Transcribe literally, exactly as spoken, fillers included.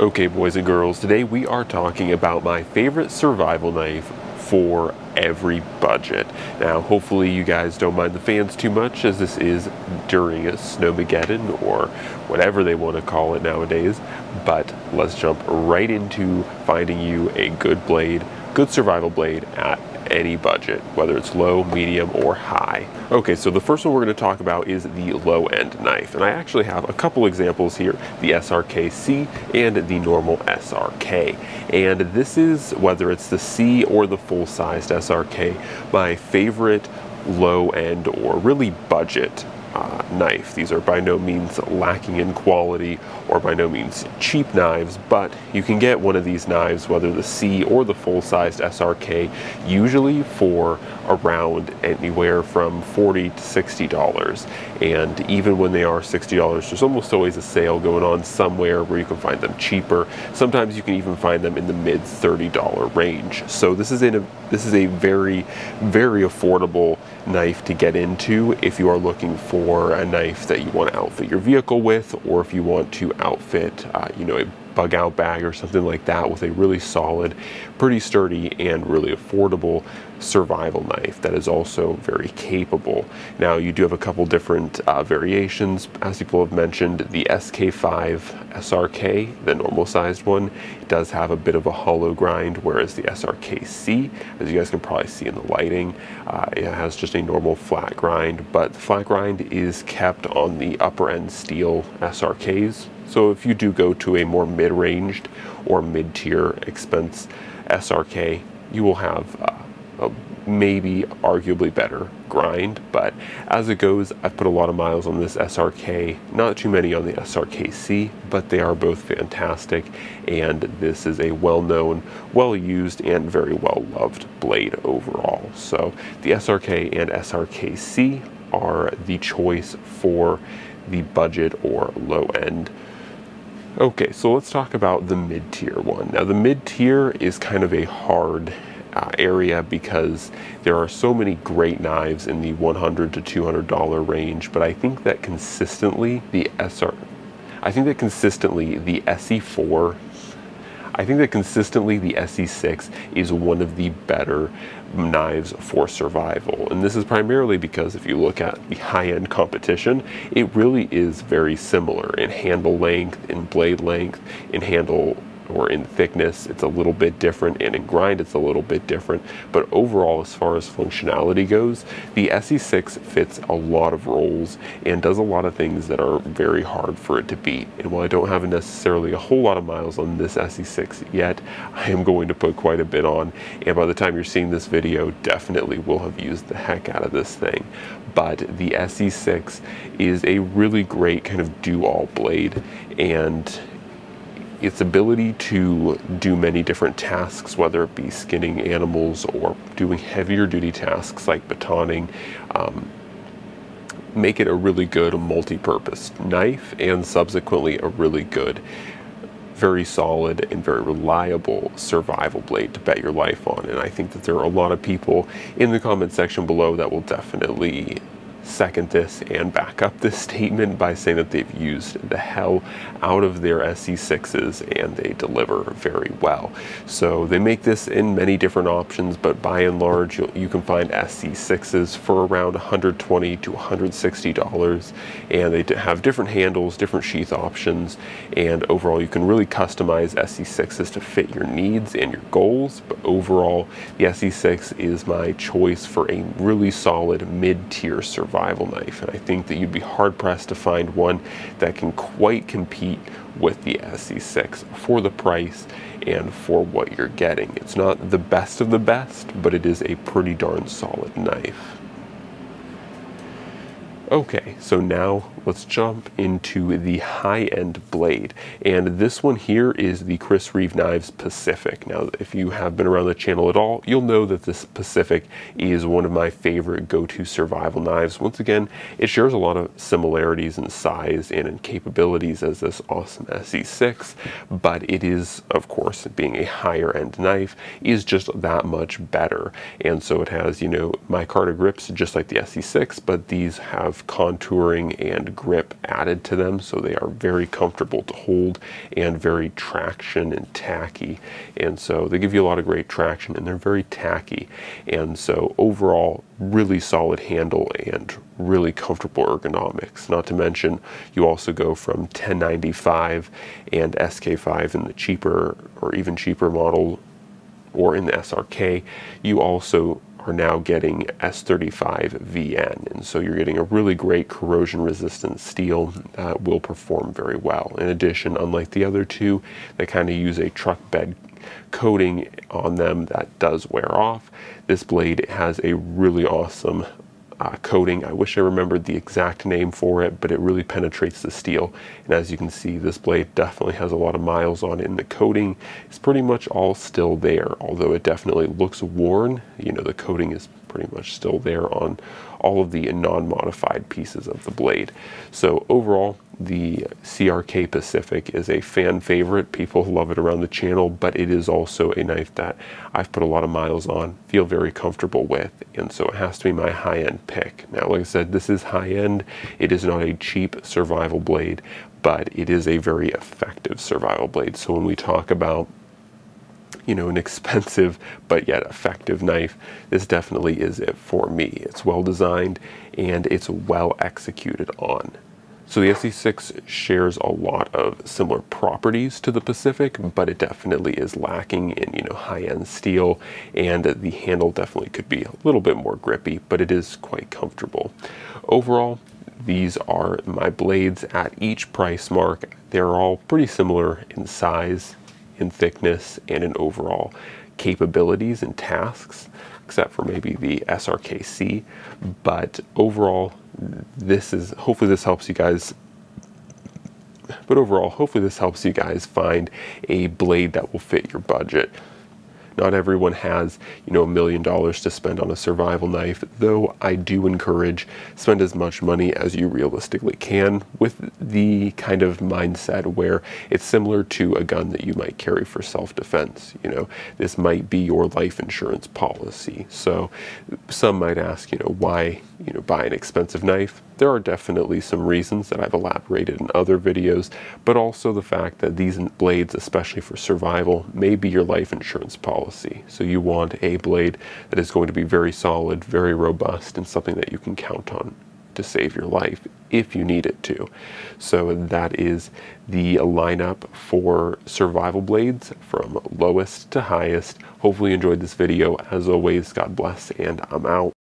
Okay, boys and girls, today we are talking about my favorite survival knife for every budget. Now, hopefully you guys don't mind the fans too much, as this is during a Snowmageddon or whatever they want to call it nowadays, but let's jump right into finding you a good blade, good survival blade at any budget, whether it's low, medium, or high. Okay, so the first one we're going to talk about is the low-end knife, and I actually have a couple examples here, the S R K C and the normal S R K. And this is, whether it's the C or the full-sized S R K, my favorite low-end or really budget Uh, knife. These are by no means lacking in quality or by no means cheap knives, but you can get one of these knives, whether the C or the full-sized S R K, usually for around anywhere from forty to sixty dollars. And even when they are sixty dollars, there's almost always a sale going on somewhere where you can find them cheaper. Sometimes you can even find them in the mid thirty dollar range. So this is in a this is a very, very affordable knife to get into if you are looking for or a knife that you want to outfit your vehicle with, or if you want to outfit, uh, you know, a bug out bag or something like that with a really solid, pretty sturdy, and really affordable survival knife that is also very capable. Now, you do have a couple different uh, variations. As people have mentioned, the S K five S R K, the normal sized one, does have a bit of a hollow grind, whereas the S R K C, as you guys can probably see in the lighting, uh, it has just a normal flat grind, but the flat grind is kept on the upper end steel S R Ks. So if you do go to a more mid-ranged or mid-tier expense S R K, you will have uh, a maybe arguably better grind, but as it goes, I've put a lot of miles on this S R K, not too many on the S R K C, but they are both fantastic, and this is a well-known, well-used, and very well-loved blade overall. So the S R K and S R K C are the choice for the budget or low-end. Okay, so let's talk about the mid-tier one. Now, the mid-tier is kind of a hard uh, area because there are so many great knives in the one hundred to two hundred dollar range, but I think that consistently the SR, I think that consistently the S E four, I think that consistently the S E six is one of the better knives for survival. And this is primarily because if you look at the high-end competition, it really is very similar in handle length, in blade length, in handle or in thickness, it's a little bit different, and in grind, it's a little bit different. But overall, as far as functionality goes, the S E six fits a lot of roles and does a lot of things that are very hard for it to beat. And while I don't have necessarily a whole lot of miles on this S E six yet, I am going to put quite a bit on. And by the time you're seeing this video, definitely will have used the heck out of this thing. But the S E six is a really great kind of do-all blade, and its ability to do many different tasks, whether it be skinning animals or doing heavier duty tasks like batoning, um, make it a really good multi-purpose knife, and subsequently a really good, very solid and very reliable survival blade to bet your life on. And I think that there are a lot of people in the comment section below that will definitely second this and back up this statement by saying that they've used the hell out of their S E sixes and they deliver very well. So they make this in many different options, but by and large, you'll, you can find S E sixes for around one hundred twenty to one hundred sixty dollars, and they have different handles, different sheath options, and overall you can really customize S E sixes to fit your needs and your goals. But overall, the S E six is my choice for a really solid mid-tier survival knife, and I think that you'd be hard-pressed to find one that can quite compete with the S E six for the price and for what you're getting. It's not the best of the best, but it is a pretty darn solid knife. Okay, so now let's jump into the high-end blade, and this one here is the Chris Reeve Knives Pacific. Now, if you have been around the channel at all, you'll know that this Pacific is one of my favorite go-to survival knives. Once again, it shares a lot of similarities in size and in capabilities as this awesome S E six, but it is, of course, being a higher-end knife, is just that much better. And so it has, you know, micarta grips just like the S E six, but these have of contouring and grip added to them, so they are very comfortable to hold and very traction and tacky. And so they give you a lot of great traction, and they're very tacky. And so overall, really solid handle and really comfortable ergonomics. Not to mention, you also go from ten ninety-five and S K five in the cheaper or even cheaper model, or in the S R K, you also are now getting S thirty-five V N, and so you're getting a really great corrosion resistant steel that will perform very well. In addition, unlike the other two, they kind of use a truck bed coating on them that does wear off. This blade has a really awesome Uh, coating. I wish I remembered the exact name for it, but it really penetrates the steel. And as you can see, this blade definitely has a lot of miles on it, and the coating is pretty much all still there. Although it definitely looks worn, you know, the coating is pretty much still there on all of the non-modified pieces of the blade. So overall, the C R K Pacific is a fan favorite. People love it around the channel, but it is also a knife that I've put a lot of miles on, feel very comfortable with, and so it has to be my high-end pick. Now, like I said, this is high-end. It is not a cheap survival blade, but it is a very effective survival blade. So when we talk about, you know, an expensive but yet effective knife, this definitely is it for me. It's well designed and it's well executed on. So the S E six shares a lot of similar properties to the Pacific, but it definitely is lacking in, you know, high-end steel, and the handle definitely could be a little bit more grippy, but it is quite comfortable. Overall, these are my blades at each price mark. They're all pretty similar in size, in thickness, and in overall capabilities and tasks, except for maybe the S R K C. But overall, this is hopefully this helps you guys but overall hopefully this helps you guys find a blade that will fit your budget. Not everyone has, you know, a million dollars to spend on a survival knife, though I do encourage spend as much money as you realistically can, with the kind of mindset where it's similar to a gun that you might carry for self-defense. You know, this might be your life insurance policy. So some might ask, you know, why, you know, buy an expensive knife? There are definitely some reasons that I've elaborated in other videos, but also the fact that these blades, especially for survival, may be your life insurance policy. So you want a blade that is going to be very solid, very robust, and something that you can count on to save your life if you need it to. So that is the lineup for survival blades from lowest to highest. Hopefully you enjoyed this video. As always, God bless, and I'm out.